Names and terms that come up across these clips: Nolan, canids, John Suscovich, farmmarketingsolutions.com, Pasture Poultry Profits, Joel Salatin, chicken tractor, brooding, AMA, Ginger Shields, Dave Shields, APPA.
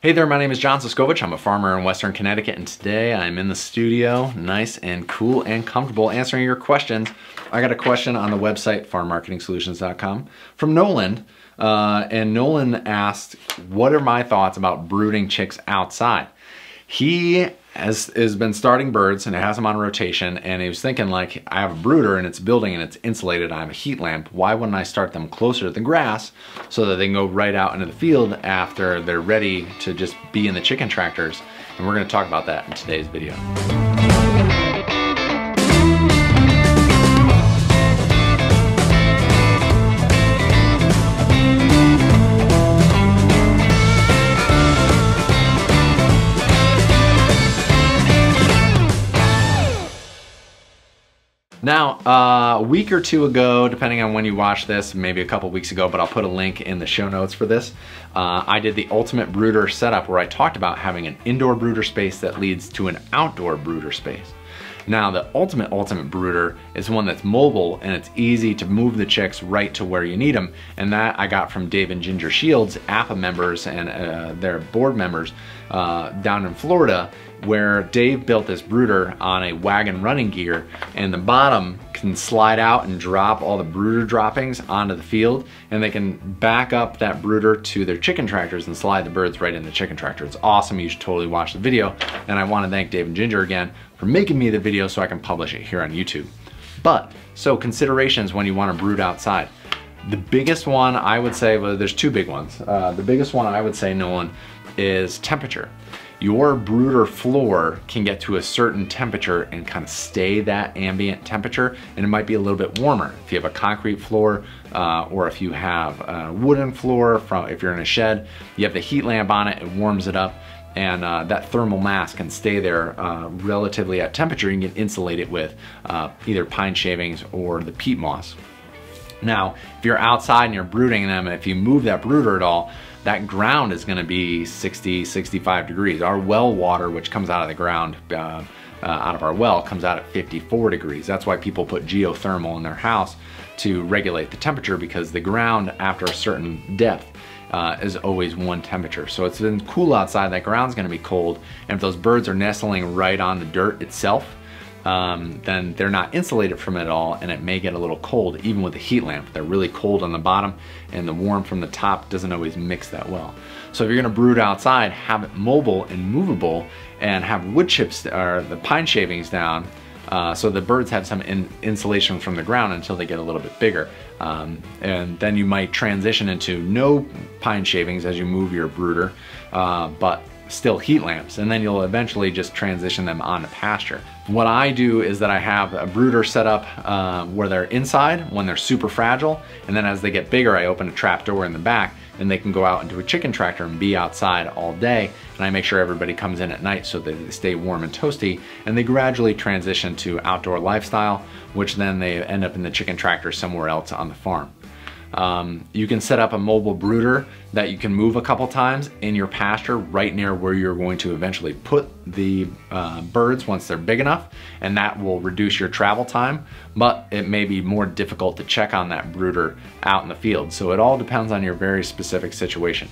Hey there, my name is John Suscovich. I'm a farmer in Western Connecticut, and today I'm in the studio, nice and cool and comfortable, answering your questions. I got a question on the website, farmmarketingsolutions.com, from Nolan, and Nolan asked, what are my thoughts about brooding chicks outside? He has been starting birds and has them on rotation, and he was thinking, like, I have a brooder and it's building and it's insulated, I have a heat lamp, why wouldn't I start them closer to the grass so that they can go right out into the field after they're ready to just be in the chicken tractors? And we're gonna talk about that in today's video. Now, a week or two ago, depending on when you watch this, maybe a couple weeks ago, but I'll put a link in the show notes for this, I did the ultimate brooder setup where I talked about having an indoor brooder space that leads to an outdoor brooder space. Now, the ultimate brooder is one that's mobile and it's easy to move the chicks right to where you need them. And that I got from Dave and Ginger Shields, APPA members and their board members down in Florida, where Dave built this brooder on a wagon running gear, and the bottom can slide out and drop all the brooder droppings onto the field, and they can back up that brooder to their chicken tractors and slide the birds right in the chicken tractor. It's awesome. You should totally watch the video. And I want to thank Dave and Ginger again for making me the video so I can publish it here on YouTube. But, so considerations when you want to brood outside. The biggest one I would say, well, there's two big ones. The biggest one I would say, Nolan, is temperature. Your brooder floor can get to a certain temperature and kind of stay that ambient temperature, and it might be a little bit warmer. If you have a concrete floor or if you have a wooden floor, if you're in a shed, you have the heat lamp on it, it warms it up, and that thermal mass can stay there relatively at temperature. You can insulate it with either pine shavings or the peat moss. Now, if you're outside and you're brooding them, if you move that brooder at all, that ground is gonna be 60, 65 degrees. Our well water, which comes out of the ground, out of our well, comes out at 54 degrees. That's why people put geothermal in their house to regulate the temperature, because the ground after a certain depth is always one temperature. So it's been cool outside, that ground's gonna be cold, and if those birds are nestling right on the dirt itself, then they're not insulated from it at all, and it may get a little cold even with the heat lamp. They're really cold on the bottom, and the warm from the top doesn't always mix that well. So if you're gonna brood outside, have it mobile and movable, and have wood chips or the pine shavings down so the birds have some insulation from the ground until they get a little bit bigger. And then you might transition into no pine shavings as you move your brooder, but still heat lamps, and then you'll eventually just transition them onto pasture. What I do is that I have a brooder set up where they're inside when they're super fragile, and then as they get bigger, I open a trap door in the back and they can go out into a chicken tractor and be outside all day, and I make sure everybody comes in at night so that they stay warm and toasty, and they gradually transition to outdoor lifestyle, which then they end up in the chicken tractor somewhere else on the farm. You can set up a mobile brooder that you can move a couple times in your pasture right near where you're going to eventually put the birds once they're big enough, and that will reduce your travel time, but it may be more difficult to check on that brooder out in the field. So it all depends on your very specific situation.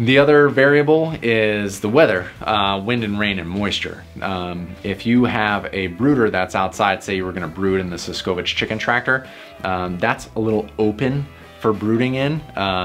The other variable is the weather, wind and rain and moisture. If you have a brooder that's outside, say you were gonna brood in the Suscovich chicken tractor, that's a little open for brooding in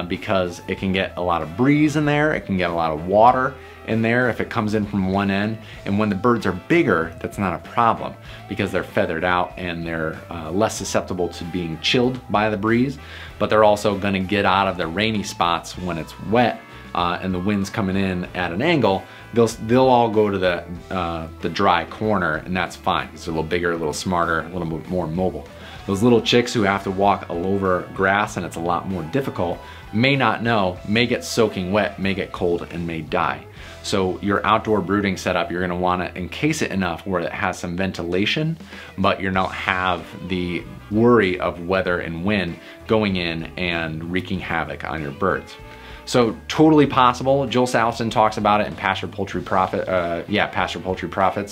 because it can get a lot of breeze in there, it can get a lot of water in there if it comes in from one end, and when the birds are bigger, that's not a problem because they're feathered out and they're less susceptible to being chilled by the breeze, but they're also gonna get out of the rainy spots when it's wet and the wind's coming in at an angle, they'll all go to the dry corner, and that's fine. It's a little bigger, a little smarter, a little more mobile. Those little chicks who have to walk all over grass and it's a lot more difficult may not know, may get soaking wet, may get cold, and may die. So your outdoor brooding setup, you're gonna wanna encase it enough where it has some ventilation, but you don't have the worry of weather and wind going in and wreaking havoc on your birds. So totally possible. Joel Salatin talks about it in Pasture Poultry Profits,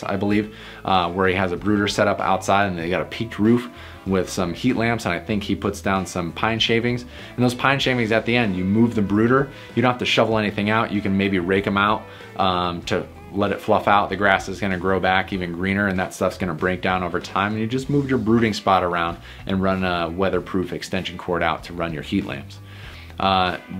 I believe, where he has a brooder set up outside and they got a peaked roof with some heat lamps, and I think he puts down some pine shavings. And those pine shavings at the end, you move the brooder, you don't have to shovel anything out, you can maybe rake them out to let it fluff out. The grass is gonna grow back even greener and that stuff's gonna break down over time, and you just move your brooding spot around and run a weatherproof extension cord out to run your heat lamps.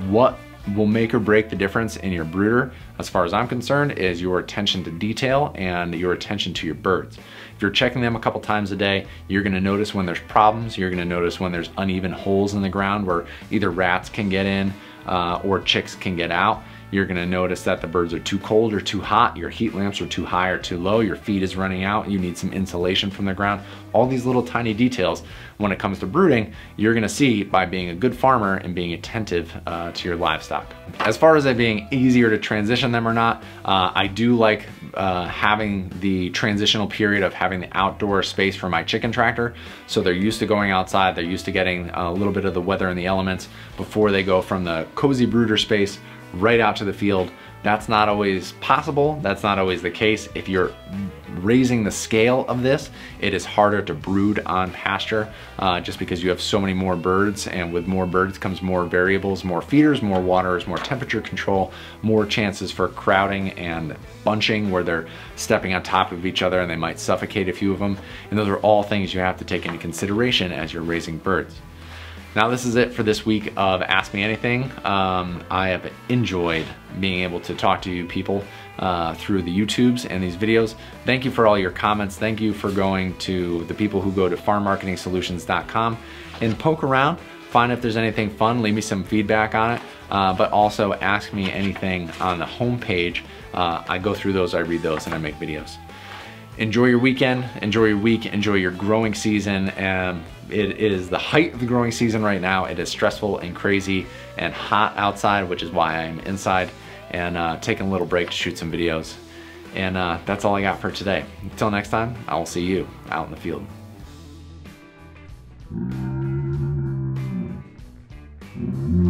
What will make or break the difference in your brooder, as far as I'm concerned, is your attention to detail and your attention to your birds. If you're checking them a couple times a day, you're gonna notice when there's problems, you're gonna notice when there's uneven holes in the ground where either rats can get in or chicks can get out. You're gonna notice that the birds are too cold or too hot, your heat lamps are too high or too low, your feed is running out, you need some insulation from the ground. All these little tiny details, when it comes to brooding, you're gonna see by being a good farmer and being attentive to your livestock. As far as it being easier to transition them or not, I do like having the transitional period of having the outdoor space for my chicken tractor. So they're used to going outside, they're used to getting a little bit of the weather and the elements before they go from the cozy brooder space right out to the field. That's not always possible. That's not always the case. If you're raising the scale of this, it is harder to brood on pasture just because you have so many more birds, and with more birds comes more variables, more feeders, more waters, more temperature control, more chances for crowding and bunching where they're stepping on top of each other and they might suffocate a few of them. And those are all things you have to take into consideration as you're raising birds. Now this is it for this week of Ask Me Anything. I have enjoyed being able to talk to you people through the YouTubes and these videos. Thank you for all your comments. Thank you for going to the people who go to farmmarketingsolutions.com and poke around, find if there's anything fun, leave me some feedback on it, but also ask me anything on the homepage. I go through those, I read those, and I make videos. Enjoy your weekend, enjoy your week, enjoy your growing season. It is the height of the growing season right now. It is stressful and crazy and hot outside, which is why I'm inside and taking a little break to shoot some videos. And that's all I got for today. Until next time, I will see you out in the field.